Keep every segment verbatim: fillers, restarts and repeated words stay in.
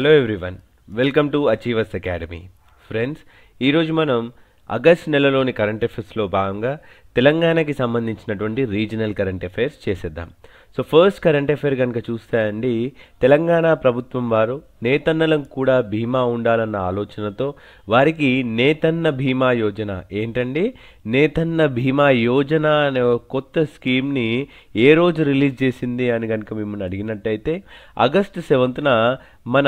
Hello everyone, welcome to achievers academy. Friends, ఈరోజు మనం August నెలలోని కరెంట్ అఫైర్స్లో భాగంగా తెలంగాణకి సంబంధించినటువంటి రీజనల్ కరెంట్ అఫైర్స్ చేసేద్దాం. సో ఫస్ట్ కరెంట్ అఫైర్ కనుక చూస్తే అండి, తెలంగాణ ప్రభుత్వం వారు నేతన్నలకు కూడా బీమా ఉండాలన్న ఆలోచనతో వారికి నేతన్న బీమా యోజన ఏంటండి నేతన్న బీమా యోజన అనే కొత్త స్కీమ్ని ఏ రోజు రిలీజ్ చేసింది అని కనుక మిమ్మల్ని అడిగినట్టయితే ఆగస్టు సెవెంత్న మన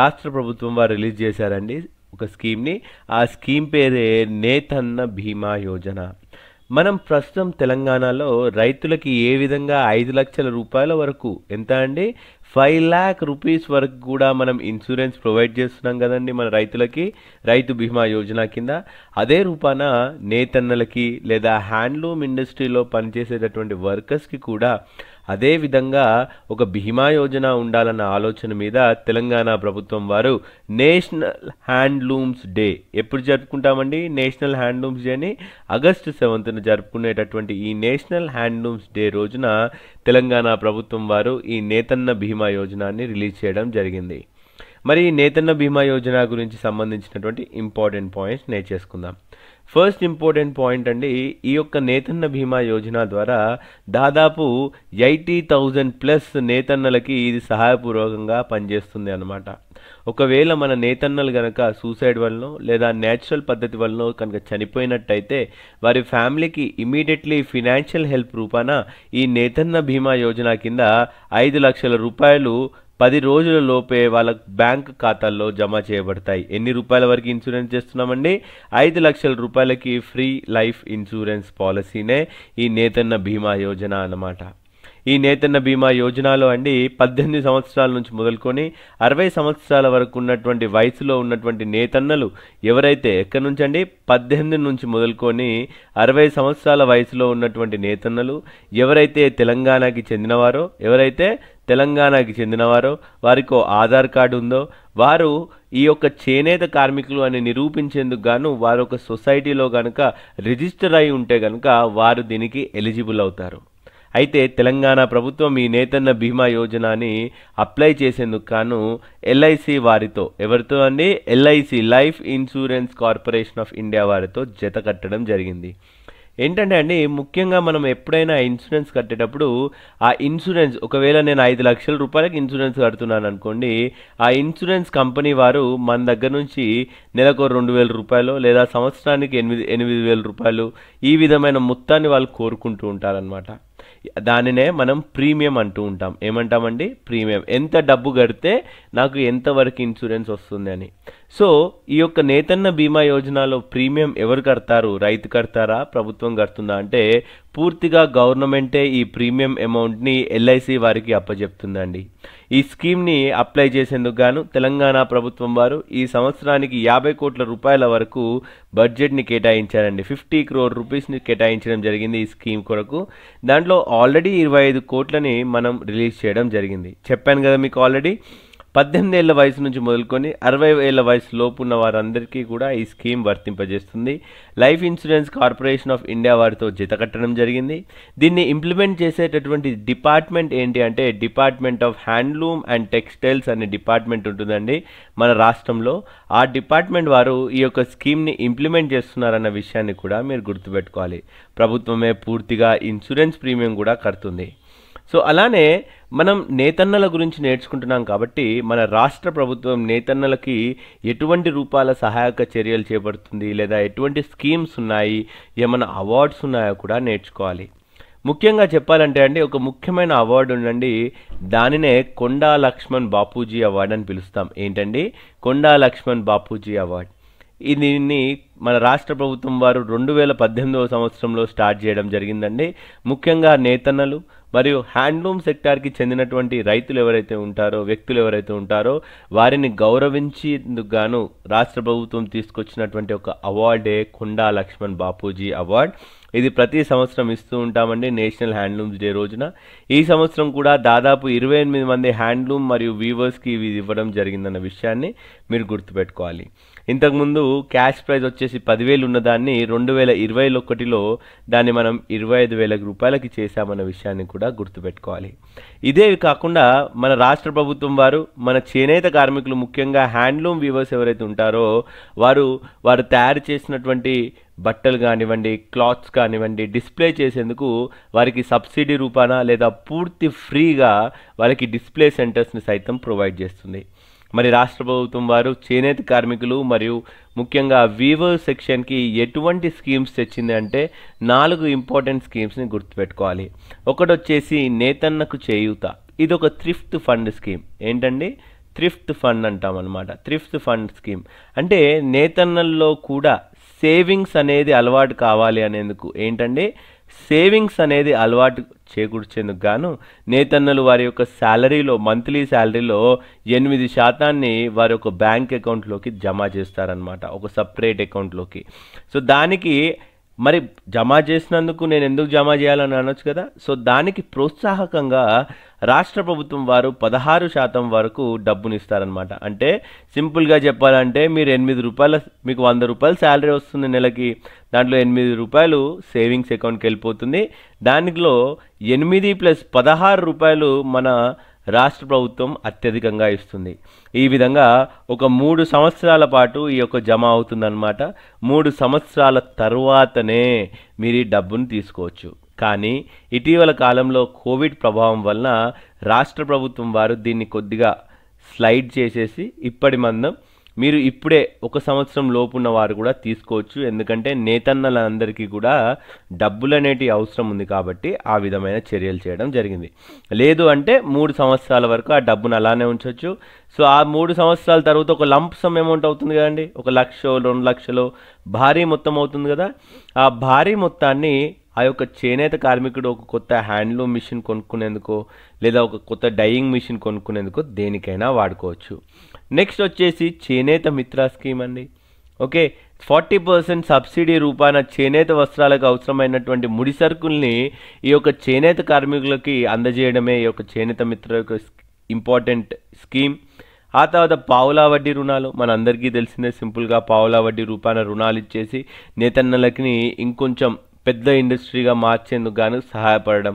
రాష్ట్ర ప్రభుత్వం వారు రిలీజ్ చేశారండి ఒక స్కీమ్ని. ఆ స్కీమ్ పేరే నేతన్న బీమా యోజన. మనం ప్రస్తుతం తెలంగాణలో రైతులకి ఏ విధంగా ఐదు లక్షల రూపాయల వరకు, ఎంత అండి ఫైవ్ ల్యాక్ రూపీస్ వరకు కూడా మనం ఇన్సూరెన్స్ ప్రొవైడ్ చేస్తున్నాం కదండి మన రైతులకి, రైతు బీమా యోజన కింద. అదే రూపాన నేతన్నలకి లేదా హ్యాండ్లూమ్ ఇండస్ట్రీలో పనిచేసేటటువంటి వర్కర్స్కి కూడా అదే విధంగా ఒక బీమా యోజన ఉండాలన్న ఆలోచన మీద తెలంగాణ ప్రభుత్వం వారు నేషనల్ హ్యాండ్లూమ్స్ డే ఎప్పుడు జరుపుకుంటామండి, నేషనల్ హ్యాండ్లూమ్స్ డేని ఆగస్టు సెవెంత్న జరుపుకునేటటువంటి ఈ నేషనల్ హ్యాండ్లూమ్స్ డే రోజున తెలంగాణ ప్రభుత్వం వారు ఈ నేతన్న బీమా యోజనాన్ని రిలీజ్ చేయడం జరిగింది. మరి ఈ నేతన్న బీమా యోజన గురించి సంబంధించినటువంటి ఇంపార్టెంట్ పాయింట్స్ నేర్చేసుకుందాం. ఫస్ట్ ఇంపార్టెంట్ పాయింట్ అండి, ఈ యొక్క నేతన్న బీమా యోజన ద్వారా దాదాపు ఎయిటీ థౌజండ్ ప్లస్ నేతన్నలకి ఇది సహాయపూర్వకంగా పనిచేస్తుంది అన్నమాట. ఒకవేళ మన నేతన్నలు కనుక సూసైడ్ వలనో లేదా న్యాచురల్ పద్ధతి వలనో కనుక చనిపోయినట్టయితే వారి ఫ్యామిలీకి ఇమీడియట్లీ ఫినాన్షియల్ హెల్ప్ రూపాన ఈ నేతన్న బీమా యోజన కింద ఐదు లక్షల రూపాయలు పది రోజుల లోపే వాళ్ళ బ్యాంక్ ఖాతాల్లో జమ చేయబడతాయి. ఎన్ని రూపాయల వరకు ఇన్సూరెన్స్ చేస్తున్నామండి? ఐదు లక్షల రూపాయలకి ఫ్రీ లైఫ్ ఇన్సూరెన్స్ పాలసీనే ఈ నేతన్న బీమా యోజన అన్నమాట. ఈ నేతన్న బీమా యోజనలో అండి పద్దెనిమిది సంవత్సరాల నుంచి మొదలుకొని అరవై సంవత్సరాల వరకు ఉన్నటువంటి వయసులో ఉన్నటువంటి నేతన్నలు ఎవరైతే, ఎక్కడి నుంచి అండి, పద్దెనిమిది నుంచి మొదలుకొని అరవై సంవత్సరాల వయసులో ఉన్నటువంటి నేతన్నలు ఎవరైతే తెలంగాణకి చెందినవారో ఎవరైతే తెలంగాణకి చెందినవారో వారికో ఆధార్ కార్డు ఉందో వారు ఈ యొక్క చేనేత కార్మికులు అని నిరూపించేందుకు గాను వారు ఒక సొసైటీలో కనుక రిజిస్టర్ అయి ఉంటే కనుక వారు దీనికి ఎలిజిబుల్ అవుతారు. అయితే తెలంగాణ ప్రభుత్వం ఈ నేతన్న బీమా యోజనని అప్లై చేసేందుకు గాను ఎల్ఐసి వారితో, ఎవరితో అండి, LIC life insurance corporation of India వారితో జత కట్టడం జరిగింది. ఏంటంటే అండి, ముఖ్యంగా మనం ఎప్పుడైనా ఇన్సూరెన్స్ కట్టేటప్పుడు ఆ ఇన్సూరెన్స్, ఒకవేళ నేను ఐదు లక్షల రూపాయలకి ఇన్సూరెన్స్ కడుతున్నాను అనుకోండి, ఆ ఇన్సూరెన్స్ కంపెనీ వారు మన దగ్గర నుంచి నెలకు రెండు వేల రూపాయలు లేదా సంవత్సరానికి ఎనిమిది ఎనిమిది వేల రూపాయలు ఈ విధమైన మొత్తాన్ని వాళ్ళు కోరుకుంటూ ఉంటారనమాట. దానినే మనం ప్రీమియం అంటూ ఉంటాం. ఏమంటామండి? ప్రీమియం. ఎంత డబ్బు కడితే నాకు ఎంతవరకు ఇన్సూరెన్స్ వస్తుంది అని. సో ఈ యొక్క నేతన్న బీమా యోజనలో ప్రీమియం ఎవరు కడతారు? రైతు కడతారా, ప్రభుత్వం కడుతుందా అంటే పూర్తిగా గవర్నమెంటే ఈ ప్రీమియం అమౌంట్ని ఎల్ఐసి వారికి అప్పజెప్తుందండి. ఈ స్కీమ్ని అప్లై చేసేందుకు గాను తెలంగాణ ప్రభుత్వం వారు ఈ సంవత్సరానికి యాభై కోట్ల రూపాయల వరకు బడ్జెట్ని కేటాయించారండి. ఫిఫ్టీ క్రోర్ రూపీస్ని కేటాయించడం జరిగింది ఈ స్కీమ్ కొరకు. దాంట్లో ఆల్రెడీ ఇరవై ఐదు కోట్లని మనం రిలీజ్ చేయడం జరిగింది. చెప్పాను కదా మీకు ఆల్రెడీ, పద్దెనిమిది ఏళ్ళ వయసు నుంచి మొదలుకొని అరవై ఏళ్ళ వయసు లోపు ఉన్న వారందరికీ కూడా ఈ స్కీమ్ వర్తింపజేస్తుంది. Life insurance corporation of India వారితో జతకట్టడం జరిగింది. దీన్ని ఇంప్లిమెంట్ చేసేటటువంటి డిపార్ట్మెంట్ ఏంటి అంటే department of handloom and textiles అనే డిపార్ట్మెంట్ ఉంటుందండి మన రాష్ట్రంలో. ఆ డిపార్ట్మెంట్ వారు ఈ యొక్క స్కీమ్ని ఇంప్లిమెంట్ చేస్తున్నారన్న విషయాన్ని కూడా మీరు గుర్తుపెట్టుకోవాలి. ప్రభుత్వమే పూర్తిగా ఇన్సూరెన్స్ ప్రీమియం కూడా కడుతుంది. సో అలానే మనం నేతన్నల గురించి నేర్చుకుంటున్నాం కాబట్టి మన రాష్ట్ర ప్రభుత్వం నేతన్నలకి ఎటువంటి రూపాల సహాయక చర్యలు చేపడుతుంది లేదా ఎటువంటి స్కీమ్స్ ఉన్నాయి, ఏమైనా అవార్డ్స్ ఉన్నాయో కూడా నేర్చుకోవాలి. ముఖ్యంగా చెప్పాలంటే అండి, ఒక ముఖ్యమైన అవార్డు ఉందండి, దానినే కొండా లక్ష్మణ్ బాపూజీ అవార్డు అని పిలుస్తాం. ఏంటండి? కొండా లక్ష్మణ్ బాపూజీ అవార్డు. దీన్ని మన రాష్ట్ర ప్రభుత్వం వారు రెండు వేల పద్దెనిమిదవ సంవత్సరంలో స్టార్ట్ చేయడం జరిగిందండి. ముఖ్యంగా నేతన్నలు మరియు హ్యాండ్లూమ్ సెక్టార్కి చెందినటువంటి రైతులు ఎవరైతే ఉంటారో, వ్యక్తులు ఎవరైతే ఉంటారో వారిని గౌరవించేందుకు గాను రాష్ట్ర ప్రభుత్వం తీసుకొచ్చినటువంటి ఒక అవార్డే కొండా లక్ష్మణ్ బాపూజీ అవార్డ్. ఇది ప్రతి సంవత్సరం ఇస్తూ ఉంటామండి నేషనల్ హ్యాండ్లూమ్స్ డే రోజున. ఈ సంవత్సరం కూడా దాదాపు ఇరవై ఎనిమిది మంది హ్యాండ్లూమ్ మరియు వీవర్స్కి ఇది ఇవ్వడం జరిగిందన్న విషయాన్ని మీరు గుర్తుపెట్టుకోవాలి. ఇంతకు ముందు క్యాష్ ప్రైస్ వచ్చేసి పది వేలు ఉన్న దాన్ని రెండు వేల ఇరవై ఒకటి లో దాన్ని మనం ఇరవై ఐదు వేల రూపాయలకి చేశామన్న విషయాన్ని కూడా గుర్తుపెట్టుకోవాలి. ఇదే కాకుండా మన రాష్ట్ర ప్రభుత్వం వారు మన చేనేత కార్మికులు ముఖ్యంగా హ్యాండ్లూమ్ వీవర్స్ ఎవరైతే ఉంటారో వారు వారు తయారు చేసినటువంటి బట్టలు కానివ్వండి, క్లాత్స్ కానివ్వండి, డిస్ప్లే చేసేందుకు వారికి సబ్సిడీ రూపాన లేదా పూర్తి ఫ్రీగా వారికి డిస్ప్లే సెంటర్స్ని సైతం ప్రొవైడ్ చేస్తుంది. మరి రాష్ట్ర ప్రభుత్వం వారు చేనేత కార్మికులు మరియు ముఖ్యంగా వీవర్ సెక్షన్కి ఎటువంటి స్కీమ్స్ తెచ్చింది అంటే నాలుగు ఇంపార్టెంట్ స్కీమ్స్ని గుర్తుపెట్టుకోవాలి. ఒకటి వచ్చేసి నేతన్నకు చేయూత, ఇది ఒక థ్రిఫ్ట్ ఫండ్ స్కీమ్. ఏంటండి థ్రిఫ్ట్ ఫండ్ అంటాం అనమాట. థ్రిఫ్ట్ ఫండ్ స్కీమ్ అంటే నేతన్నల్లో కూడా సేవింగ్స్ అనేది అలవాటు కావాలి అనేందుకు ఏంటంటే సేవింగ్స్ అనేది అలవాటు చేకూర్చేందుకు గాను నేతన్నలు వారి యొక్క శాలరీలో మంత్లీ శాలరీలో ఎనిమిది శాతాన్ని వారి యొక్క బ్యాంక్ అకౌంట్లోకి జమ చేస్తారనమాట, ఒక సపరేట్ అకౌంట్లోకి. సో దానికి మరి జమ చేసినందుకు నేను ఎందుకు జమ చేయాలని అనొచ్చు కదా. సో దానికి ప్రోత్సాహకంగా రాష్ట్ర ప్రభుత్వం వారు పదహారు శాతం వరకు డబ్బునిస్తారనమాట. అంటే సింపుల్గా చెప్పాలంటే మీరు ఎనిమిది రూపాయల మీకు వంద రూపాయలు శాలరీ వస్తుంది నెలకి, దాంట్లో ఎనిమిది రూపాయలు సేవింగ్స్ అకౌంట్కి వెళ్ళిపోతుంది. దానిలో ఎనిమిది ప్లస్ పదహారు రూపాయలు మన రాష్ట్ర ప్రభుత్వం అత్యధికంగా ఇస్తుంది. ఈ విధంగా ఒక మూడు సంవత్సరాల పాటు ఈ యొక్క జమ అవుతుందన్నమాట. మూడు సంవత్సరాల తర్వాతనే మీరు ఈ డబ్బును తీసుకోవచ్చు. కానీ ఇటీవల కాలంలో కోవిడ్ ప్రభావం వలన రాష్ట్ర ప్రభుత్వం వారు దీన్ని కొద్దిగా స్లైడ్ చేసేసి ఇప్పటి మందం మీరు ఇప్పుడే ఒక సంవత్సరం లోపు ఉన్న వారు కూడా తీసుకోవచ్చు. ఎందుకంటే నేతన్నలందరికీ కూడా డబ్బులు అనేటి అవసరం ఉంది కాబట్టి ఆ విధమైన చర్యలు చేయడం జరిగింది. లేదు అంటే మూడు సంవత్సరాల వరకు ఆ డబ్బును అలానే ఉంచవచ్చు. సో ఆ మూడు సంవత్సరాల తర్వాత ఒక లంప్ సమ్ అమౌంట్ అవుతుంది కదండి, ఒక లక్షో రెండు లక్షలో భారీ మొత్తం అవుతుంది కదా. ఆ భారీ మొత్తాన్ని ఆ యొక్క చేనేత కార్మికుడు ఒక కొత్త హ్యాండ్లూమ్ మిషన్ కొనుక్కునేందుకో లేదా ఒక కొత్త డైయింగ్ మిషన్ కొనుక్కునేందుకో దేనికైనా వాడుకోవచ్చు. నెక్స్ట్ వచ్చేసి చేనేత మిత్ర స్కీమ్ అండి. ఓకే, ఫార్టీ పర్సెంట్ సబ్సిడీ రూపాన చేనేత వస్త్రాలకు అవసరమైనటువంటి ముడి సరుకుల్ని ఈ యొక్క చేనేత కార్మికులకి అందజేయడమే ఈ యొక్క చేనేత మిత్ర యొక్క ఇంపార్టెంట్ స్కీమ్. ఆ తర్వాత పావులా వడ్డీ రుణాలు మనందరికీ తెలిసిందే. సింపుల్గా పావులా వడ్డీ రూపాన రుణాలు ఇచ్చేసి నేతన్నలకి ఇంకొంచెం పెద్ద ఇండస్ట్రీగా మార్చేందుకు గాను సహాయపడడం.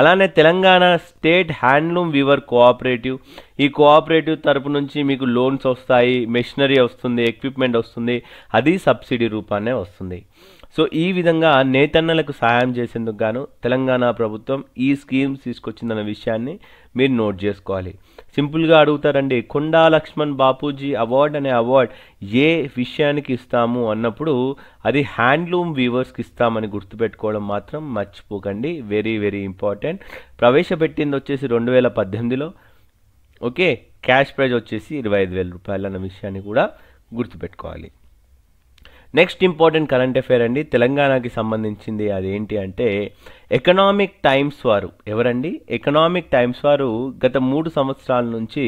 అలానే Telangana state handloom weaver cooperative, ఈ కోఆపరేటివ్ తరపు నుంచి మీకు లోన్స్ వస్తాయి, మెషినరీ వస్తుంది, ఎక్విప్మెంట్ వస్తుంది, అది సబ్సిడీ రూపానే వస్తుంది. సో ఈ విధంగా నేతన్నలకు సహాయం చేసేందుకు గాను తెలంగాణ ప్రభుత్వం ఈ స్కీమ్స్ తీసుకొచ్చిందన్న విషయాన్ని మీరు నోట్ చేసుకోవాలి. సింపుల్గా అడుగుతారండి, కొండా లక్ష్మణ్ బాపూజీ అవార్డ్ అనే అవార్డ్ ఏ విషయానికి ఇస్తాము అన్నప్పుడు అది హ్యాండ్లూమ్ వీవర్స్కి ఇస్తామని గుర్తుపెట్టుకోవడం మాత్రం మర్చిపోకండి. Very very important. ప్రవేశపెట్టింది వచ్చేసి రెండు వేల పద్దెనిమిదిలో. ఓకే, క్యాష్ ప్రైజ్ వచ్చేసి ఇరవై ఐదు వేల రూపాయలు అన్న విషయాన్ని కూడా గుర్తుపెట్టుకోవాలి. నెక్స్ట్ ఇంపార్టెంట్ కరెంట్ అఫైర్ అండి, తెలంగాణకి సంబంధించింది. అదేంటి అంటే ఎకనామిక్ టైమ్స్ వారు, ఎవరండి ఎకనామిక్ టైమ్స్ వారు గత మూడు సంవత్సరాల నుంచి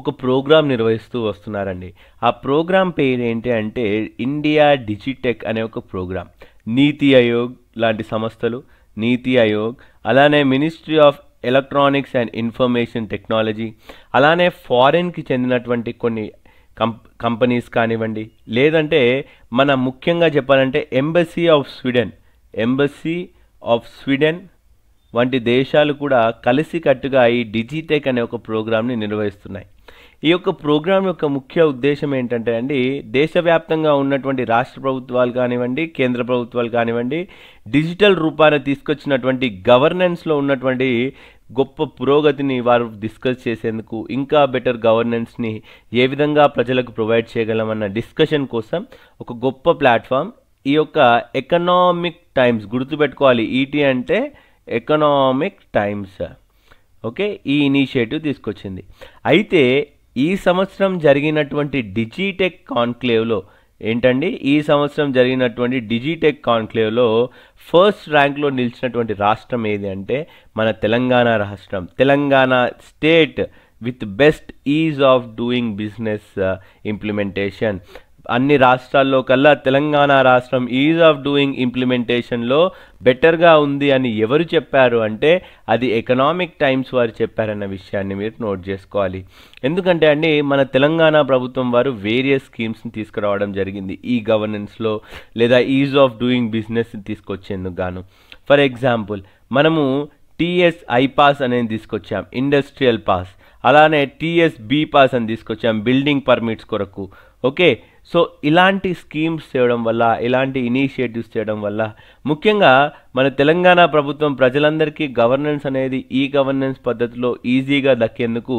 ఒక ప్రోగ్రాం నిర్వహిస్తూ వస్తున్నారండి. ఆ ప్రోగ్రాం పేరు ఏంటి అంటే ఇండియా డిజిటెక్ అనే ఒక ప్రోగ్రాం. నీతి ఆయోగ్ లాంటి సంస్థలు, నీతి ఆయోగ్, అలానే ministry of electronics and information technology, అలానే ఫారెన్కి చెందినటువంటి కొన్ని కం కంపెనీస్ కానివ్వండి, లేదంటే మన ముఖ్యంగా చెప్పాలంటే embassy of Sweden embassy of Sweden వంటి దేశాలు కూడా కలిసికట్టుగా ఈ డిజిటెక్ అనే ఒక ప్రోగ్రామ్ని నిర్వహిస్తున్నాయి. ఈ యొక్క ప్రోగ్రాం యొక్క ముఖ్య ఉద్దేశం ఏంటంటే అండి, దేశవ్యాప్తంగా ఉన్నటువంటి రాష్ట్ర ప్రభుత్వాలు కానివ్వండి, కేంద్ర ప్రభుత్వాలు కానివ్వండి, డిజిటల్ రూపాన తీసుకొచ్చినటువంటి గవర్నెన్స్లో ఉన్నటువంటి గొప్ప పురోగతిని వారు డిస్కస్ చేసేందుకు, ఇంకా బెటర్ గవర్నెన్స్ని ఏ విధంగా ప్రజలకు ప్రొవైడ్ చేయగలమన్న డిస్కషన్ కోసం ఒక గొప్ప ప్లాట్ఫామ్ ఈ యొక్క ఎకనామిక్ టైమ్స్. గుర్తుపెట్టుకోవాలి, ఈటీ అంటే ఎకనామిక్ టైమ్స్. ఓకే, ఈ ఇనిషియేటివ్ తీసుకొచ్చింది. అయితే ఈ సంవత్సరం జరిగినటువంటి డిజిటెక్ కాన్క్లేవ్లో ఏంటండి ఈ సంవత్సరం జరిగినటువంటి డిజిటెక్ కాన్క్లేవ్లో ఫస్ట్ ర్యాంక్లో నిలిచినటువంటి రాష్ట్రం ఏది అంటే మన తెలంగాణ రాష్ట్రం, Telangana state with best ease of doing business implementation. అన్ని రాష్ట్రాల్లో కల్లా తెలంగాణ రాష్ట్రం ఈజ్ ఆఫ్ డూయింగ్ ఇంప్లిమెంటేషన్లో బెటర్గా ఉంది అని ఎవరు చెప్పారు అంటే అది ఎకనామిక్ టైమ్స్ వారు చెప్పారన్న విషయాన్ని మీరు నోట్ చేసుకోవాలి. ఎందుకంటే అండి మన తెలంగాణ ప్రభుత్వం వారు వేరియస్ స్కీమ్స్ని తీసుకురావడం జరిగింది ఈ గవర్నెన్స్లో లేదా ఈజ్ ఆఫ్ డూయింగ్ బిజినెస్ తీసుకొచ్చేందుకు గాను. ఫర్ ఎగ్జాంపుల్ మనము టీఎస్ ఐ పాస్ అనేది తీసుకొచ్చాం, ఇండస్ట్రియల్ పాస్, అలానే టీఎస్ బీ పాస్ అని తీసుకొచ్చాం బిల్డింగ్ పర్మిట్స్ కొరకు. ఓకే, సో ఇలాంటి స్కీమ్స్ చేయడం వల్ల, ఇలాంటి ఇనిషియేటివ్స్ చేయడం వల్ల ముఖ్యంగా మన తెలంగాణ ప్రభుత్వం ప్రజలందరికీ గవర్నెన్స్ అనేది ఈ గవర్నెన్స్ పద్ధతిలో ఈజీగా దక్కేందుకు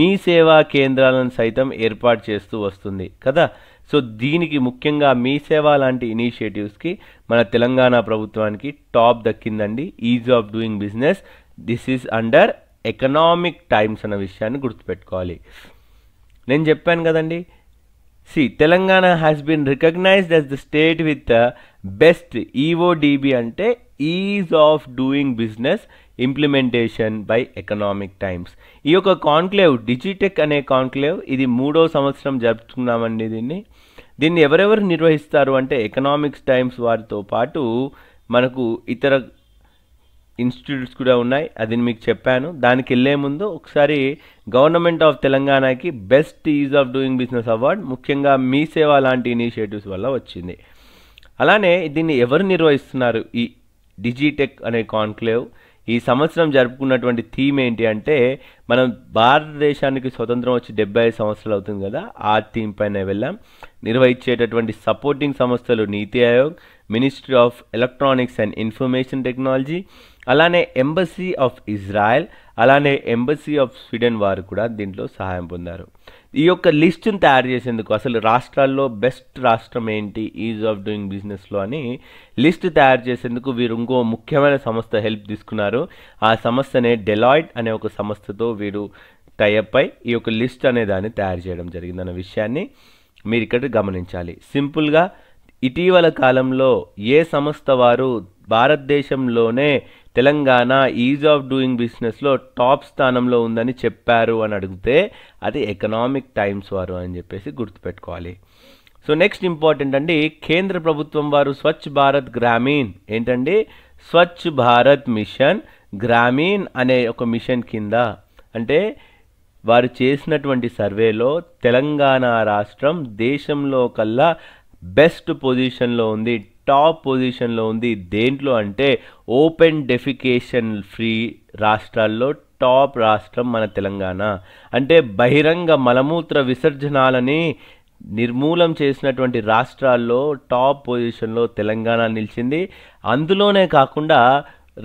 మీ సేవా కేంద్రాలను సైతం ఏర్పాటు చేస్తూ వస్తుంది కదా. సో దీనికి ముఖ్యంగా మీ సేవ లాంటి ఇనిషియేటివ్స్కి మన తెలంగాణ ప్రభుత్వానికి టాప్ దక్కిందండి. Ease of doing business, this is under Economic Times అన్న విషయాన్ని గుర్తుపెట్టుకోవాలి. నేను చెప్పాను కదండి, see Telangana has been recognised as the state with best EODB అంటే ease of doing business implementation by Economic Times. ఈ యొక్క కాన్క్లేవ్ డిజిటెక్ అనే కాన్క్లేవ్ ఇది మూడో సంవత్సరం జరుపుతున్నామండి. దీన్ని దీన్ని ఎవరెవరు నిర్వహిస్తారు అంటే ఎకనామిక్స్ టైమ్స్ వారితో పాటు మనకు ఇతర ఇన్స్టిట్యూట్స్ కూడా ఉన్నాయి, అది మీకు చెప్పాను. దానికి వెళ్ళే ముందు ఒకసారి గవర్నమెంట్ ఆఫ్ తెలంగాణకి best ease of doing business award ముఖ్యంగా మీ సేవ లాంటి ఇనిషియేటివ్స్ వల్ల వచ్చింది. అలానే దీన్ని ఎవరు నిర్వహిస్తున్నారు ఈ డిజిటెక్ అనే కాన్క్లేవ్? ఈ సంవత్సరం జరుపుకున్నటువంటి థీమ్ ఏంటి అంటే మనం భారతదేశానికి స్వతంత్రం వచ్చి డెబ్బై ఐదు సంవత్సరాలు అవుతుంది కదా, ఆ థీమ్ పైన వెళ్ళాం. నిర్వహించేటటువంటి సపోర్టింగ్ సంస్థలు NITI Aayog, ministry of electronics and information technology, అలానే ఎంబసీ ఆఫ్ ఇజ్రాయెల్, అలానే ఎంబసీ ఆఫ్ స్వీడన్ వారు కూడా దీంట్లో సహాయం పొందారు. ఈ యొక్క లిస్టును తయారు చేసేందుకు అసలు రాష్ట్రాల్లో బెస్ట్ రాష్ట్రం ఏంటి ఈజ్ ఆఫ్ డూయింగ్ బిజినెస్లో అని లిస్ట్ తయారు చేసేందుకు వీరు ఇంకో ముఖ్యమైన సంస్థ హెల్ప్ తీసుకున్నారు. ఆ సంస్థనే డెలాయిట్ అనే ఒక సంస్థతో వీరు టైఅప్ అయి ఈ యొక్క లిస్ట్ అనే దాన్ని తయారు చేయడం జరిగిందన్న విషయాన్ని మీరు ఇక్కడ గమనించాలి. సింపుల్గా ఇటీవల కాలంలో ఏ సంస్థ వారు భారతదేశంలోనే తెలంగాణ ఈజ్ ఆఫ్ డూయింగ్ బిజినెస్లో టాప్ స్థానంలో ఉందని చెప్పారు అని అడిగితే అది ఎకనామిక్ టైమ్స్ వారు అని చెప్పేసి గుర్తుపెట్టుకోవాలి. సో నెక్స్ట్ ఇంపార్టెంట్ అండి, కేంద్ర ప్రభుత్వం వారు స్వచ్ఛ భారత్ గ్రామీణ్ ఏంటండి, స్వచ్ఛ భారత్ మిషన్ గ్రామీణ్ అనే ఒక మిషన్ కింద అంటే వారు చేసినటువంటి సర్వేలో తెలంగాణ రాష్ట్రం దేశంలో కల్లా బెస్ట్ పొజిషన్లో ఉంది, టాప్ పొజిషన్లో ఉంది. దేంట్లో అంటే ఓపెన్ డెఫికేషన్ ఫ్రీ రాష్ట్రాల్లో టాప్ రాష్ట్రం మన తెలంగాణ. అంటే బహిరంగ మలమూత్ర విసర్జనాలని నిర్మూలం చేసినటువంటి రాష్ట్రాల్లో టాప్ పొజిషన్లో తెలంగాణ నిలిచింది. అందులోనే కాకుండా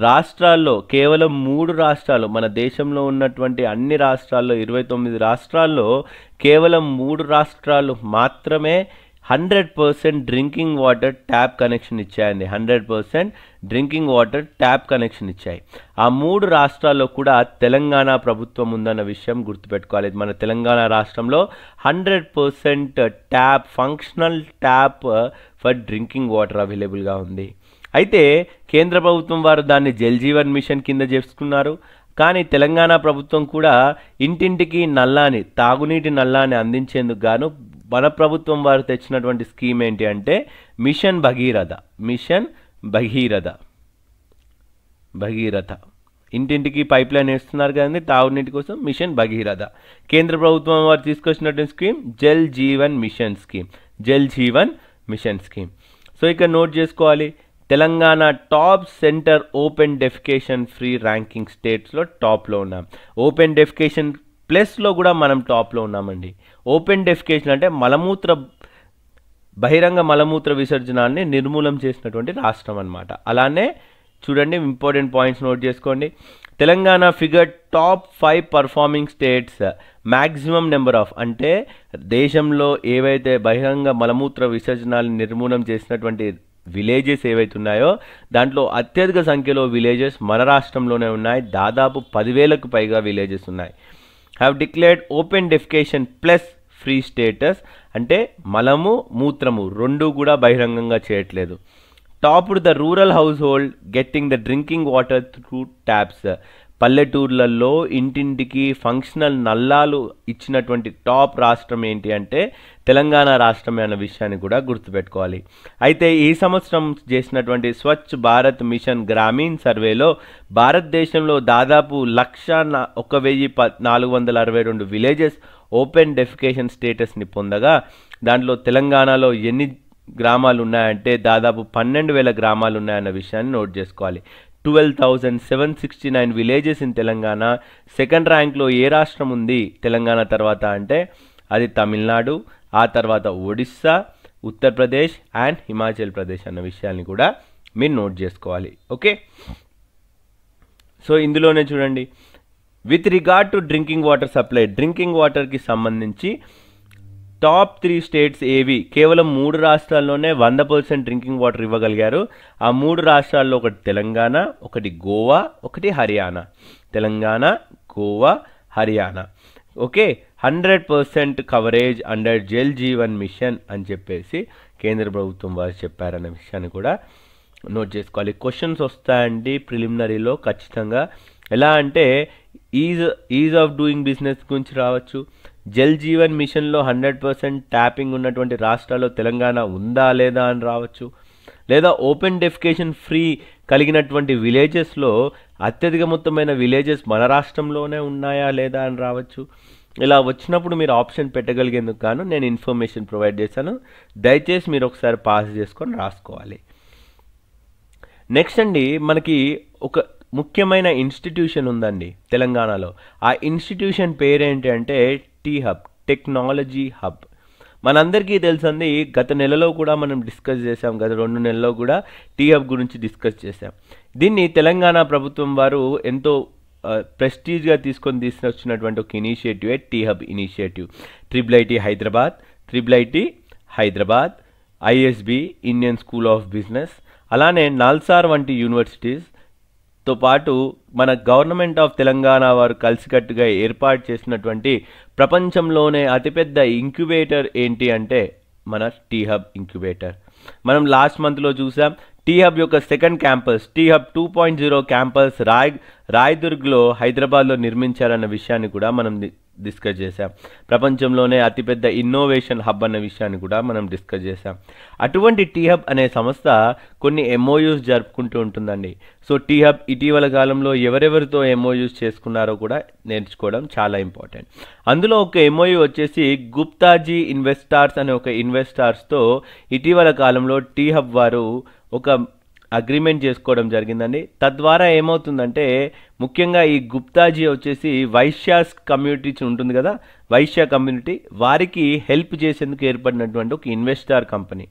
రాష్ట్రాల్లో కేవలం మూడు రాష్ట్రాలు, మన దేశంలో ఉన్నటువంటి అన్ని రాష్ట్రాల్లో ఇరవై తొమ్మిది రాష్ట్రాల్లో కేవలం మూడు రాష్ట్రాలు మాత్రమే hundred percent drinking water tap connection ఇచ్చాయండి. Hundred percent drinking water tap connection ఇచ్చాయి. ఆ మూడు రాష్ట్రాల్లో కూడా తెలంగాణ ప్రభుత్వం ఉందన్న విషయం గుర్తుపెట్టుకోవాలి. మన తెలంగాణ రాష్ట్రంలో hundred percent tap, functional tap for drinking water అవైలబుల్గా ఉంది. అయితే కేంద్ర ప్రభుత్వం వారు దాన్ని జల్ జీవన్ మిషన్ కింద చేసుకున్నారు, కానీ తెలంగాణ ప్రభుత్వం కూడా ఇంటింటికి నల్లాని, తాగునీటి నల్లాని అందించేందుకు గాను మన ప్రభుత్వం వారు తెచ్చినటువంటి స్కీమ్ ఏంటి అంటే మిషన్ భగీరథ. మిషన్ భగీరథ భగీరథ ఇంటింటికి పైప్ లైన్ వేస్తున్నారు కదండి తాగునీటి కోసం, మిషన్ భగీరథ. కేంద్ర ప్రభుత్వం వారు తీసుకొచ్చినటువంటి scheme Jal Jeevan mission scheme, Jal Jeevan mission scheme. So ఇక్కడ నోట్ చేసుకోవాలి, Telangana top centre open defecation free ranking స్టేట్స్లో టాప్లో ఉన్నాం. ఓపెన్ డెఫికేషన్ ప్లస్లో కూడా మనం టాప్లో ఉన్నామండి. ఓపెన్ డెఫికేషన్ అంటే మలమూత్ర, బహిరంగ మలమూత్ర విసర్జనాన్ని నిర్మూలం చేసినటువంటి రాష్ట్రం అన్నమాట. అలానే చూడండి ఇంపార్టెంట్ పాయింట్స్ నోట్ చేసుకోండి. Telangana figure top five performing states maximum number of అంటే దేశంలో ఏవైతే బహిరంగ మలమూత్ర విసర్జనాలను నిర్మూలం చేసినటువంటి విలేజెస్ ఏవైతే ఉన్నాయో దాంట్లో అత్యధిక సంఖ్యలో విలేజెస్ మన రాష్ట్రంలోనే ఉన్నాయి. దాదాపు పదివేలకు పైగా విలేజెస్ ఉన్నాయి. Have declared open defecation plus free status అంటే మలము, మూత్రము రెండు కూడా బహిరంగంగా చేయట్లేదు. Topped the rural household getting the drinking water through taps, పల్లెటూర్లలో ఇంటింటికి ఫంక్షనల్ నల్లాలు ఇచ్చినటువంటి టాప్ రాష్ట్రం ఏంటి అంటే తెలంగాణ రాష్ట్రమే అన్న విషయాన్ని కూడా గుర్తుపెట్టుకోవాలి. అయితే ఈ సంవత్సరం చేసినటువంటి స్వచ్ఛ భారత్ మిషన్ గ్రామీణ సర్వేలో భారతదేశంలో దాదాపు లక్ష ఒక వెయ్యి ప నాలుగు వందల అరవై రెండు విలేజెస్ ఓపెన్ డెఫికేషన్ స్టేటస్ని పొందగా దాంట్లో తెలంగాణలో ఎన్ని గ్రామాలు ఉన్నాయంటే దాదాపు పన్నెండు వేల గ్రామాలు ఉన్నాయన్న విషయాన్ని నోట్ చేసుకోవాలి. Twelve thousand seven sixty nine villages in Telangana. Second ర్యాంక్లో ఏ రాష్ట్రం ఉంది తెలంగాణ తర్వాత అంటే అది తమిళనాడు, ఆ తర్వాత ఒడిస్సా, ఉత్తరప్రదేశ్ అండ్ హిమాచల్ ప్రదేశ్ అన్న విషయాన్ని కూడా మీరు నోట్ చేసుకోవాలి. ఓకే, సో ఇందులోనే చూడండి with regard to drinking water supply, drinking వాటర్కి సంబంధించి టాప్ త్రీ స్టేట్స్ ఏవి? కేవలం మూడు రాష్ట్రాల్లోనే వంద పర్సెంట్ డ్రింకింగ్ వాటర్ ఇవ్వగలిగారు. ఆ మూడు రాష్ట్రాల్లో ఒకటి తెలంగాణ, ఒకటి గోవా, ఒకటి Haryana. Telangana, Goa, Haryana. Okay, hundred percent coverage under Jal Jeevan mission అని చెప్పేసి కేంద్ర ప్రభుత్వం వారు చెప్పారనే విషయాన్ని కూడా నోట్ చేసుకోవాలి. క్వశ్చన్స్ వస్తాయండి ప్రిలిమినరీలో ఖచ్చితంగా. ఎలా అంటే ease ease of doing business గురించి రావచ్చు. జల్ జీవన్ మిషన్లో హండ్రెడ్ పర్సెంట్ ట్యాపింగ్ ఉన్నటువంటి రాష్ట్రాల్లో తెలంగాణ ఉందా లేదా అని రావచ్చు. లేదా ఓపెన్ డెఫికేషన్ ఫ్రీ కలిగినటువంటి విలేజెస్లో అత్యధిక మొత్తమైన విలేజెస్ మన రాష్ట్రంలోనే ఉన్నాయా లేదా అని రావచ్చు. ఇలా వచ్చినప్పుడు మీరు ఆప్షన్ పెట్టగలిగేందుకు గాను నేను ఇన్ఫర్మేషన్ ప్రొవైడ్ చేశాను. దయచేసి మీరు ఒకసారి పాస్ చేసుకొని రాసుకోవాలి. నెక్స్ట్ అండి, మనకి ఒక ముఖ్యమైన ఇన్స్టిట్యూషన్ ఉందండి తెలంగాణలో. ఆ ఇన్స్టిట్యూషన్ పేరేంటి అంటే టీ హబ్, టెక్నాలజీ హబ్. మనందరికీ తెలుసంది, గత నెలలో కూడా మనం డిస్కస్ చేసాం, గత రెండు నెలల్లో కూడా టీ హబ్ గురించి డిస్కస్ చేసాం. దీన్ని తెలంగాణ ప్రభుత్వం వారు ఎంతో ప్రెస్టీజ్గా తీసుకొని తీసుకొచ్చినటువంటి ఒక ఇనిషియేటివే T hub initiative. Triple IT Hyderabad, triple IT Hyderabad, ISB Indian school of business, అలానే నాల్సార్ వంటి యూనివర్సిటీస్ తో పాటు మన గవర్నమెంట్ ఆఫ్ తెలంగాణ వారు కలిసికట్టుగా ఏర్పాటు చేసినటువంటి ప్రపంచంలోనే అతిపెద్ద ఇంక్యుబేటర్ ఏంటి అంటే మన టీ హబ్ ఇంక్యుబేటర్. మనం లాస్ట్ మంత్లో చూసాం టీ హబ్ యొక్క second campus T hub two point zero campus రాయ్ రాయదుర్గ్లో హైదరాబాద్లో నిర్మించారన్న విషయాన్ని కూడా మనం డిస్కస్ చేసాం. ప్రపంచంలోనే అతిపెద్ద ఇన్నోవేషన్ హబ్ అన్న విషయాన్ని కూడా మనం డిస్కస్ చేసాం. అటువంటి టీ హబ్ అనే సంస్థ కొన్ని ఎంఓయూస్ జరుపుకుంటూ ఉంటుందండి. సో టీ హబ్ ఇటీవల కాలంలో ఎవరెవరితో ఎంఓయూస్ చేసుకున్నారో కూడా నేర్చుకోవడం చాలా ఇంపార్టెంట్. అందులో ఒక ఎంఓయూ వచ్చేసి గుప్తాజీ ఇన్వెస్టార్స్ అనే ఒక ఇన్వెస్టార్స్తో ఇటీవల కాలంలో టీ హబ్ వారు ఒక అగ్రిమెంట్ చేసుకోవడం జరిగిందండి. తద్వారా ఏమవుతుందంటే ముఖ్యంగా ఈ గుప్తాజీ వచ్చేసి వైశ్యాస్ కమ్యూనిటీ ఉంటుంది కదా, వైశ్య కమ్యూనిటీ వారికి హెల్ప్ చేసేందుకు ఏర్పడినటువంటి ఒక ఇన్వెస్టార్ కంపెనీ.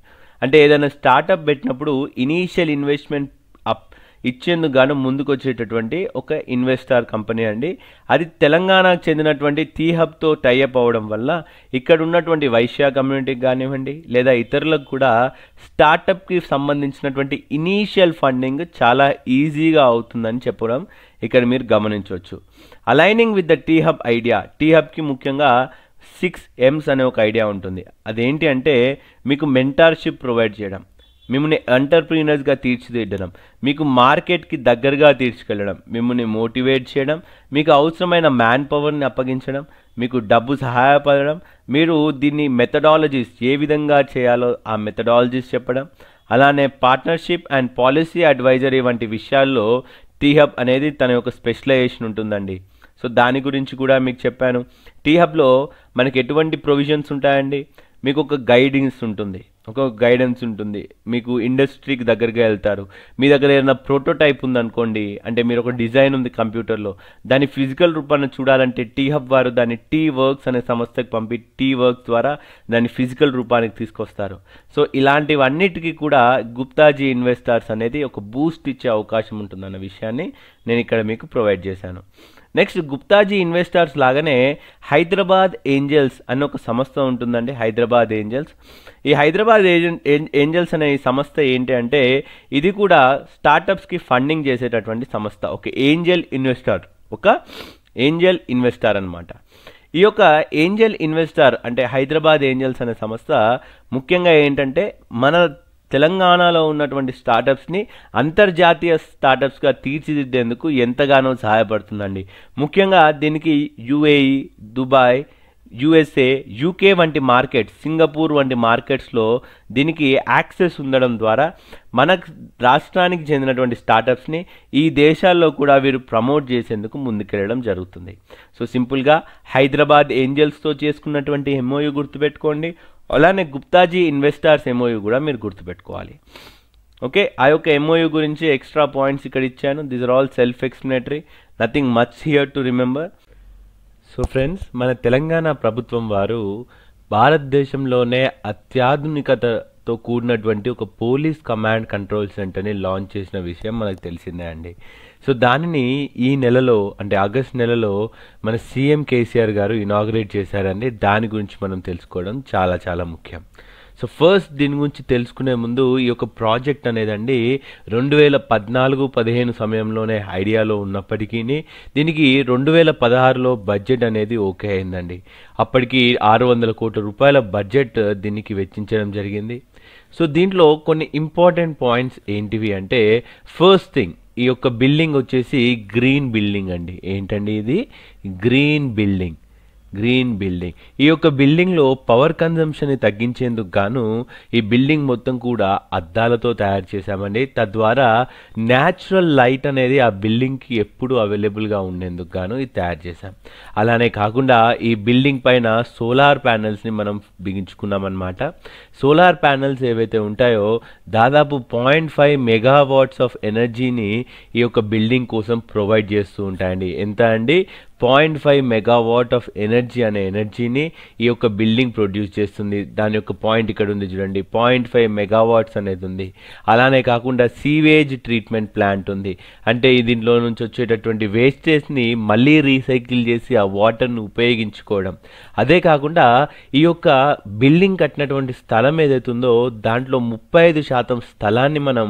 అంటే ఏదైనా స్టార్టప్ పెట్టినప్పుడు ఇనీషియల్ ఇన్వెస్ట్మెంట్ అప్ ఇచ్చేందుకు గాను ముందుకు వచ్చేటటువంటి ఒక ఇన్వెస్టార్ కంపెనీ అండి. అది తెలంగాణకు చెందినటువంటి టీ హబ్తో టైఅప్ అవ్వడం వల్ల ఇక్కడ ఉన్నటువంటి వైశ్య కమ్యూనిటీకి కానివ్వండి లేదా ఇతరులకు కూడా స్టార్టప్కి సంబంధించినటువంటి ఇనీషియల్ ఫండింగ్ చాలా ఈజీగా అవుతుందని చెప్పడం ఇక్కడ మీరు గమనించవచ్చు. Aligning with the T hub idea, T హబ్కి ముఖ్యంగా సిక్స్ ఎమ్స్ అనే ఒక ఐడియా ఉంటుంది. అదేంటి అంటే మీకు మెంటార్షిప్ ప్రొవైడ్ చేయడం, మిమ్మల్ని ఎంటర్ప్రీనర్స్గా తీర్చిదిద్దడం, మీకు మార్కెట్కి దగ్గరగా తీర్చుకెళ్ళడం, మిమ్మల్ని మోటివేట్ చేయడం, మీకు అవసరమైన మ్యాన్ పవర్ని అప్పగించడం, మీకు డబ్బు సహాయపడడం, మీరు దీన్ని మెథడాలజీస్ ఏ విధంగా చేయాలో ఆ మెథడాలజీస్ చెప్పడం, అలానే పార్ట్నర్షిప్ అండ్ పాలసీ అడ్వైజరీ వంటి విషయాల్లో టీ హబ్ అనేది తన యొక్క స్పెషలైజేషన్ ఉంటుందండి. సో దాని గురించి కూడా మీకు చెప్పాను. టీ హబ్లో మనకి ఎటువంటి ప్రొవిజన్స్ ఉంటాయండి? మీకు ఒక గైడెన్స్ ఉంటుంది, ఒక గైడెన్స్ ఉంటుంది. మీకు ఇండస్ట్రీకి దగ్గరగా వెళ్తారు. మీ దగ్గర ఏదైనా ప్రోటోటైప్ ఉందనుకోండి, అంటే మీరు ఒక డిజైన్ ఉంది కంప్యూటర్లో, దాని ఫిజికల్ రూపాన్ని చూడాలంటే టీ హబ్ వారు దాన్ని టీ వర్క్స్ అనే సంస్థకు పంపి టీ వర్క్ ద్వారా దాన్ని ఫిజికల్ రూపానికి తీసుకొస్తారు. సో ఇలాంటివన్నిటికీ కూడా గుప్తాజీ ఇన్వెస్టార్స్ అనేది ఒక బూస్ట్ ఇచ్చే అవకాశం ఉంటుందన్న విషయాన్ని నేను ఇక్కడ మీకు ప్రొవైడ్ చేశాను. నెక్స్ట్, గుప్తాజీ ఇన్వెస్టార్స్ లాగానే హైదరాబాద్ ఏంజల్స్ అనే ఒక సంస్థ ఉంటుందండి, హైదరాబాద్ ఏంజల్స్. ఈ హైదరాబాద్ ఏంజల్స్ అనే సంస్థ ఏంటి అంటే ఇది కూడా స్టార్టప్స్కి ఫండింగ్ చేసేటటువంటి సంస్థ. ఒక ఏంజల్ ఇన్వెస్టార్, ఒక ఏంజల్ ఇన్వెస్టార్ అనమాట. ఈ యొక్క ఏంజల్ ఇన్వెస్టార్ అంటే హైదరాబాద్ ఏంజల్స్ అనే సంస్థ ముఖ్యంగా ఏంటంటే మన తెలంగాణలో ఉన్నటువంటి స్టార్టప్స్ని అంతర్జాతీయ స్టార్టప్స్గా తీర్చిదిద్దేందుకు ఎంతగానో సహాయపడుతుందండి. ముఖ్యంగా దీనికి యూఏఈ, దుబాయ్, యూఎస్ఏ, యూకే వంటి మార్కెట్స్, సింగపూర్ వంటి మార్కెట్స్లో దీనికి యాక్సెస్ ఉండడం ద్వారా మన రాష్ట్రానికి చెందినటువంటి స్టార్టప్స్ని ఈ దేశాల్లో కూడా వీరు ప్రమోట్ చేసేందుకు ముందుకెళ్ళడం జరుగుతుంది. సో సింపుల్గా హైదరాబాద్ ఏంజల్స్తో చేసుకున్నటువంటి ఎంఓయూ గుర్తుపెట్టుకోండి, అలానే గుప్తాజీ ఇన్వెస్టార్స్ ఎంఓయూ కూడా మీరు గుర్తుపెట్టుకోవాలి. ఓకే, ఆ యొక్క ఎంఓయూ గురించి ఎక్స్ట్రా పాయింట్స్ ఇక్కడ ఇచ్చాను. These are all self explanatory, nothing much here to remember. So friends, మన తెలంగాణ ప్రభుత్వం వారు భారతదేశంలోనే అత్యాధునికతతో కూడినటువంటి ఒక పోలీస్ కమాండ్ కంట్రోల్ సెంటర్ని లాంచ్ చేసిన విషయం మనకు తెలిసిందే అండి. సో దానిని ఈ నెలలో అంటే ఆగస్ట్ నెలలో మన సీఎం కేసీఆర్ గారు ఇనాగ్రేట్ చేశారండి. దాని గురించి మనం తెలుసుకోవడం చాలా చాలా ముఖ్యం. సో ఫస్ట్ దీని గురించి తెలుసుకునే ముందు ఈ యొక్క ప్రాజెక్ట్ అనేదండి రెండు వేల పద్నాలుగు పదిహేను సమయంలోనే ఐడియాలో ఉన్నప్పటికీ దీనికి రెండు వేల పదహారులో బడ్జెట్ అనేది ఓకే అయిందండి. అప్పటికి ఆరు వందల కోట్ల రూపాయల బడ్జెట్ దీనికి వెచ్చించడం జరిగింది. సో దీంట్లో కొన్ని ఇంపార్టెంట్ పాయింట్స్ ఏంటివి అంటే, ఫస్ట్ థింగ్, ఈ యొక్క బిల్డింగ్ వచ్చేసి గ్రీన్ బిల్డింగ్ అండి. ఏంటండి ఇది? Green building. Green building. ఈ యొక్క బిల్డింగ్లో పవర్ కన్జంప్షన్ని తగ్గించేందుకు గాను ఈ బిల్డింగ్ మొత్తం కూడా అద్దాలతో తయారు చేశామండి. తద్వారా న్యాచురల్ లైట్ అనేది ఆ బిల్డింగ్కి ఎప్పుడు అవైలబుల్గా ఉండేందుకు గాను ఇది తయారు చేశాం. అలానే కాకుండా ఈ బిల్డింగ్ పైన సోలార్ ప్యానెల్స్ని మనం బిగించుకున్నామన్నమాట. సోలార్ ప్యానెల్స్ ఏవైతే ఉంటాయో దాదాపు పాయింట్ ఫైవ్ మెగావాట్స్ ఆఫ్ ఎనర్జీని ఈ యొక్క బిల్డింగ్ కోసం ప్రొవైడ్ చేస్తూ ఉంటాయండి. ఎంత అండి? Point five megawatt of energy అనే ఎనర్జీని ఈ యొక్క బిల్డింగ్ ప్రొడ్యూస్ చేస్తుంది. దాని యొక్క పాయింట్ ఇక్కడ ఉంది చూడండి, పాయింట్ ఫైవ్ మెగావాట్స్ అనేది ఉంది. అలానే కాకుండా సీవేజ్ ట్రీట్మెంట్ ప్లాంట్ ఉంది. అంటే దీంట్లో నుంచి వచ్చేటటువంటి వేస్టేజ్ని మళ్ళీ రీసైకిల్ చేసి ఆ వాటర్ను ఉపయోగించుకోవడం. అదే కాకుండా ఈ యొక్క బిల్డింగ్ కట్టినటువంటి స్థలం ఏదైతుందో దాంట్లో ముప్పై ఐదు శాతం స్థలాన్ని మనం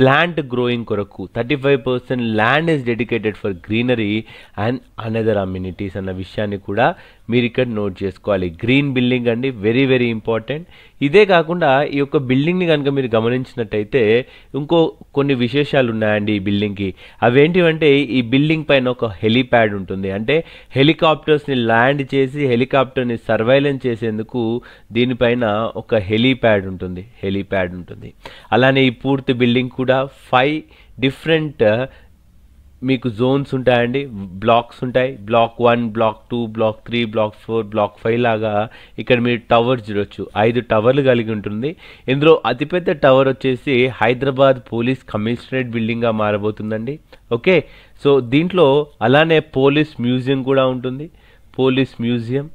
ప్లాంట్ గ్రోయింగ్ కొరకు, thirty five percent land is dedicated for greenery and another amenities అన్న విషయాన్ని కూడా మీరు ఇక్కడ నోట్ చేసుకోవాలి. గ్రీన్ బిల్డింగ్ అండి, వెరీ వెరీ ఇంపార్టెంట్. ఇదే కాకుండా ఈ యొక్క బిల్డింగ్ని కనుక మీరు గమనించినట్టయితే ఇంకో కొన్ని విశేషాలు ఉన్నాయండి ఈ బిల్డింగ్కి. అవేంటివంటే, ఈ బిల్డింగ్ పైన ఒక హెలీప్యాడ్ ఉంటుంది. అంటే హెలికాప్టర్స్ని ల్యాండ్ చేసి హెలికాప్టర్ని సర్వైలెన్స్ చేసేందుకు దీనిపైన ఒక హెలీప్యాడ్ ఉంటుంది హెలీప్యాడ్ ఉంటుంది అలానే ఈ పూర్తి బిల్డింగ్ కూడా ఫైవ్ డిఫరెంట్ మీకు జోన్స్ ఉంటాయండి, బ్లాక్స్ ఉంటాయి. Block one, block two, block three, block four, block five లాగా ఇక్కడ మీరు టవర్స్ చూడవచ్చు. ఐదు టవర్లు కలిగి ఉంటుంది. ఇందులో అతిపెద్ద టవర్ వచ్చేసి హైదరాబాద్ పోలీస్ కమిషనరేట్ బిల్డింగ్గా మారబోతుందండి. ఓకే, సో దీంట్లో అలానే పోలీస్ మ్యూజియం కూడా ఉంటుంది, పోలీస్ మ్యూజియం.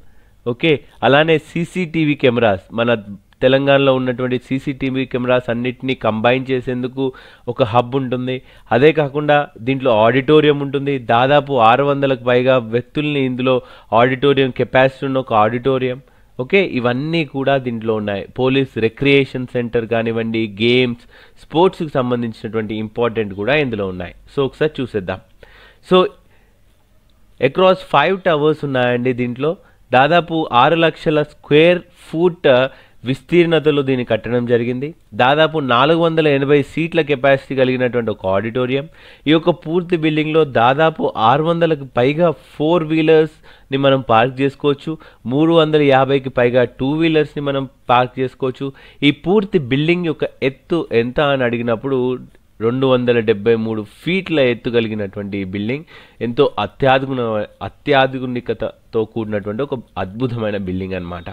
ఓకే, అలానే సీసీటీవీ కెమెరాస్, మన తెలంగాణలో ఉన్నటువంటి సీసీటీవీ కెమెరాస్ అన్నిటినీ కంబైన్ చేసేందుకు ఒక హబ్ ఉంటుంది. అదే కాకుండా దీంట్లో ఆడిటోరియం ఉంటుంది. దాదాపు ఆరు వందలకు పైగా వ్యక్తుల్ని ఇందులో ఆడిటోరియం కెపాసిటీ ఉన్న ఒక ఆడిటోరియం. ఓకే, ఇవన్నీ కూడా దీంట్లో ఉన్నాయి. పోలీస్ రిక్రియేషన్ సెంటర్ కానివ్వండి, గేమ్స్, స్పోర్ట్స్కి సంబంధించినటువంటి ఇంపార్టెంట్ కూడా ఇందులో ఉన్నాయి. సో ఒకసారి చూసేద్దాం. సో అక్రాస్ ఫైవ్ టవర్స్ ఉన్నాయండి. దీంట్లో దాదాపు ఆరు లక్షల స్క్వేర్ ఫూట్ విస్తీర్ణతలో దీన్ని కట్టడం జరిగింది. దాదాపు నాలుగు వందల ఎనభై సీట్ల కెపాసిటీ కలిగినటువంటి ఒక ఆడిటోరియం. ఈ యొక్క పూర్తి బిల్డింగ్లో దాదాపు ఆరు వందలకు పైగా ఫోర్ వీలర్స్ని మనం పార్క్ చేసుకోవచ్చు. మూడు వందల యాభైకి పైగా టూ వీలర్స్ని మనం పార్క్ చేసుకోవచ్చు. ఈ పూర్తి బిల్డింగ్ యొక్క ఎత్తు ఎంత అని అడిగినప్పుడు రెండు వందల డెబ్బై మూడు ఫీట్ల ఎత్తు కలిగినటువంటి ఈ బిల్డింగ్ ఎంతో అత్యాధునిక అత్యాధునికతతో కూడినటువంటి ఒక అద్భుతమైన బిల్డింగ్ అనమాట.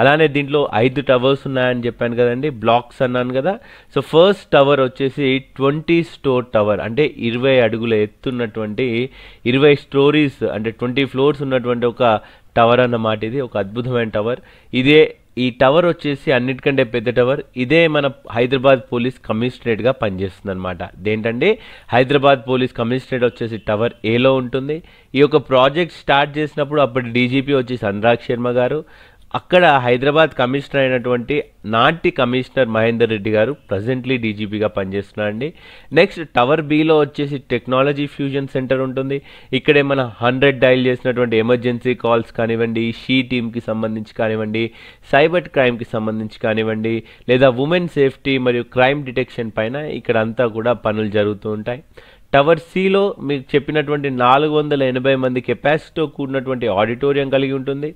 అలానే దీంట్లో ఐదు టవర్స్ ఉన్నాయని చెప్పాను కదండి, బ్లాక్స్ అన్నాను కదా. సో ఫస్ట్ టవర్ వచ్చేసి ట్వంటీ స్టోర్ టవర్. అంటే ఇరవై అడుగుల ఎత్తున్నటువంటి ఇరవై స్టోరీస్ అంటే ట్వంటీ ఫ్లోర్స్ ఉన్నటువంటి ఒక టవర్ అన్నమాట. ఇది ఒక అద్భుతమైన టవర్. ఇదే ఈ టవర్ వచ్చేసి అన్నిటికంటే పెద్ద టవర్. ఇదే మన హైదరాబాద్ పోలీస్ కమిషనరేట్గా పనిచేస్తుంది అనమాట. దేంటంటే హైదరాబాద్ పోలీస్ కమిషనరేట్ వచ్చేసి టవర్ ఏలో ఉంటుంది. ఈ యొక్క ప్రాజెక్ట్ స్టార్ట్ చేసినప్పుడు అప్పటి డీజీపీ వచ్చేసి అనురాగ్ శర్మ గారు, అక్కడ హైదరాబాద్ కమిషనర్ అయినటువంటి నాటి కమిషనర్ మహేందర్ రెడ్డి గారు ప్రజెంట్లీ డీజీపీగా పనిచేస్తున్నారండి. నెక్స్ట్ టవర్ బిలో వచ్చేసి టెక్నాలజీ ఫ్యూజన్ సెంటర్ ఉంటుంది. ఇక్కడే మన హండ్రెడ్ డైల్ చేసినటువంటి ఎమర్జెన్సీ కాల్స్ కానివ్వండి, షీ టీమ్కి సంబంధించి కానివ్వండి, సైబర్ క్రైమ్కి సంబంధించి కానివ్వండి, లేదా ఉమెన్ సేఫ్టీ మరియు క్రైమ్ డిటెక్షన్ పైన ఇక్కడ అంతా కూడా పనులు జరుగుతూ ఉంటాయి. టవర్ సిలో మీకు చెప్పినటువంటి నాలుగు వందల ఎనభై మంది కెపాసిటీతో కూడినటువంటి ఆడిటోరియం కలిగి ఉంటుంది.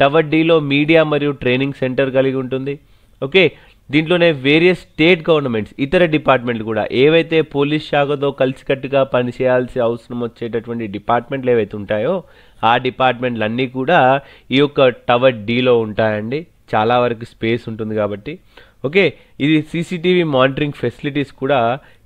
టవర్ డీలో మీడియా మరియు ట్రైనింగ్ సెంటర్ కలిగి ఉంటుంది. ఓకే, దీంట్లోనే వేరియస్ స్టేట్ గవర్నమెంట్స్, ఇతర డిపార్ట్మెంట్లు కూడా ఏవైతే పోలీస్ శాఖతో కలిసికట్టుగా పనిచేయాల్సి అవసరం వచ్చేటటువంటి డిపార్ట్మెంట్లు ఏవైతే ఉంటాయో ఆ డిపార్ట్మెంట్లు అన్నీ కూడా ఈ యొక్క టవర్ డీలో ఉంటాయండి. చాలా వరకు స్పేస్ ఉంటుంది కాబట్టి ఓకే, ఇది సీసీటీవీ మానిటరింగ్ ఫెసిలిటీస్ కూడా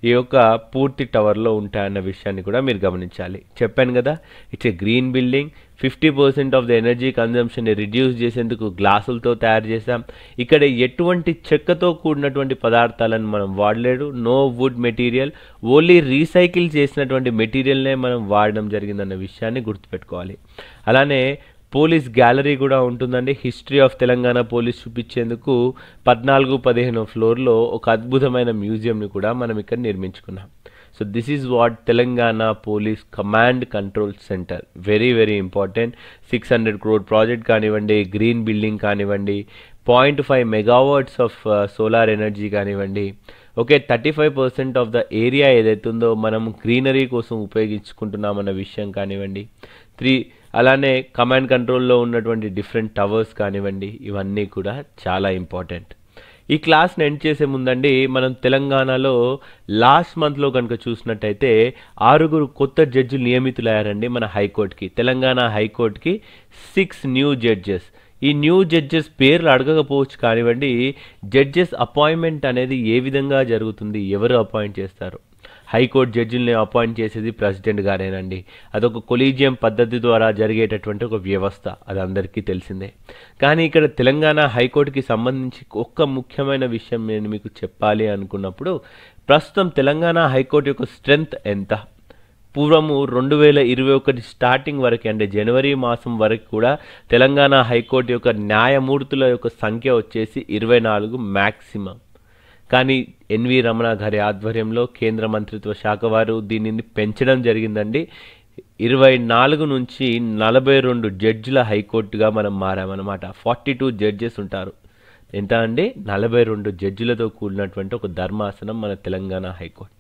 ఈ యొక్క పూర్తి టవర్లో ఉంటాయన్న విషయాన్ని కూడా మీరు గమనించాలి. చెప్పాను కదా, it's a green building. Fifty percent of the energy కన్జంప్షన్ని రిడ్యూస్ చేసేందుకు గ్లాసులతో తయారు చేసాం. ఇక్కడ ఎటువంటి చెక్కతో కూడినటువంటి పదార్థాలను మనం వాడలేదు. No wood material, only recycle చేసినటువంటి మెటీరియల్నే మనం వాడడం జరిగిందన్న విషయాన్ని గుర్తుపెట్టుకోవాలి. అలానే పోలీస్ గ్యాలరీ కూడా ఉంటుందండి. హిస్టరీ ఆఫ్ తెలంగాణ పోలీస్ చూపించేందుకు పద్నాలుగు పదిహేను ఫ్లోర్లో ఒక అద్భుతమైన మ్యూజియంని కూడా మనం ఇక్కడ నిర్మించుకున్నాం. So this is what Telangana police command control centre. Very very important. Six hundred crore project కానివ్వండి, గ్రీన్ బిల్డింగ్ కానివ్వండి, point five megawatts of solar energy కానివ్వండి, okay thirty five percent of the area ఏదైతే ఉందో మనం గ్రీనరీ కోసం ఉపయోగించుకుంటున్నామన్న విషయం కానివ్వండి, త్రీ అలానే కమాండ్ కంట్రోల్లో ఉన్నటువంటి డిఫరెంట్ టవర్స్ కానివ్వండి, ఇవన్నీ కూడా చాలా ఇంపార్టెంట్. ఈ క్లాస్ని ఎండ్ చేసే ముందండి, మనం తెలంగాణలో లాస్ట్ మంత్లో కనుక చూసినట్టయితే ఆరుగురు కొత్త జడ్జిలు నియమితులయ్యారండి మన హైకోర్టుకి. తెలంగాణ హైకోర్టుకి సిక్స్ న్యూ జడ్జెస్. ఈ న్యూ జడ్జెస్ పేర్లు అడగకపోవచ్చు కానివ్వండి, జడ్జెస్ అపాయింట్మెంట్ అనేది ఏ విధంగా జరుగుతుంది, ఎవరు అపాయింట్ చేస్తారు? హైకోర్టు జడ్జిల్ని అపాయింట్ చేసేది ప్రెసిడెంట్ గారేనండి. అదొక కొలీజియం పద్ధతి ద్వారా జరిగేటటువంటి ఒక వ్యవస్థ, అది అందరికీ తెలిసిందే. కానీ ఇక్కడ తెలంగాణ హైకోర్టుకి సంబంధించి ఒక్క ముఖ్యమైన విషయం నేను మీకు చెప్పాలి అనుకున్నప్పుడు, ప్రస్తుతం తెలంగాణ హైకోర్టు యొక్క స్ట్రెంగ్త్ ఎంత? పూర్వము రెండు వేల ఇరవై ఒకటి స్టార్టింగ్ వరకు, అంటే జనవరి మాసం వరకు కూడా తెలంగాణ హైకోర్టు యొక్క న్యాయమూర్తుల యొక్క సంఖ్య వచ్చేసి ఇరవై నాలుగు మ్యాక్సిమం. కానీ ఎన్వి రమణ గారి ఆధ్వర్యంలో కేంద్ర మంత్రిత్వ శాఖ వారు దీనిని పెంచడం జరిగిందండి. ఇరవై నాలుగు నుంచి నలభై రెండు జడ్జిల హైకోర్టుగా మనం మారామన్నమాట. ఫార్టీ టూ జడ్జెస్ ఉంటారు. ఎంత అండి? నలభై రెండు జడ్జిలతో కూడినటువంటి ఒక ధర్మాసనం మన తెలంగాణ హైకోర్టు.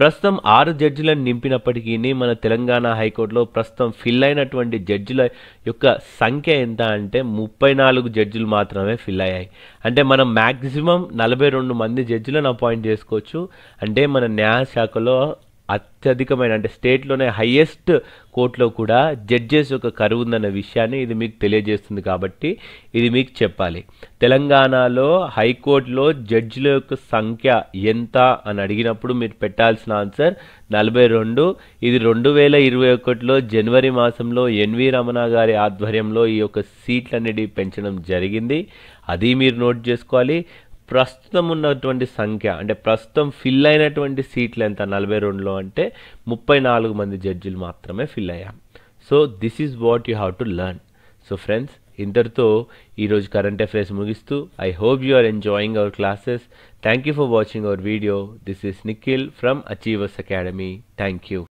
ప్రస్తుతం ఆరు జడ్జిలను నింపినప్పటికీ మన తెలంగాణ హైకోర్టులో ప్రస్తుతం ఫిల్ అయినటువంటి జడ్జిల యొక్క సంఖ్య ఎంత అంటే ముప్పై నాలుగు జడ్జిలు మాత్రమే ఫిల్ అయ్యాయి. అంటే మనం మ్యాక్సిమం నలభై రెండు మంది జడ్జిలను అపాయింట్ చేసుకోవచ్చు. అంటే మన న్యాయశాఖలో అత్యధికమైన, అంటే స్టేట్లోనే హయ్యెస్ట్ కోర్టులో కూడా జడ్జెస్ యొక్క కరువు ఉందన్న విషయాన్ని ఇది మీకు తెలియజేస్తుంది. కాబట్టి ఇది మీకు చెప్పాలి. తెలంగాణలో హైకోర్టులో జడ్జిల యొక్క సంఖ్య ఎంత అని అడిగినప్పుడు మీరు పెట్టాల్సిన ఆన్సర్ నలభై రెండు. ఇది రెండు వేల ఇరవై ఒకటిలో జనవరి మాసంలో ఎన్వి రమణ గారి ఆధ్వర్యంలో ఈ యొక్క సీట్లన్నిటి పెంచడం జరిగింది. అది మీరు నోట్ చేసుకోవాలి. ప్రస్తుతం ఉన్నటువంటి సంఖ్య, అంటే ప్రస్తుతం ఫిల్ అయినటువంటి సీట్లు ఎంత నలభై రెండులో అంటే ముప్పై నాలుగు మంది జడ్జిలు మాత్రమే ఫిల్ అయ్యాం. So this is what you have to learn. So friends, ఇంతటితో ఈరోజు కరెంట్ అఫైర్స్ ముగిస్తూ I hope you are enjoying our classes. Thank you for watching our video. This is Nikhil from Achievers Academy. Thank you.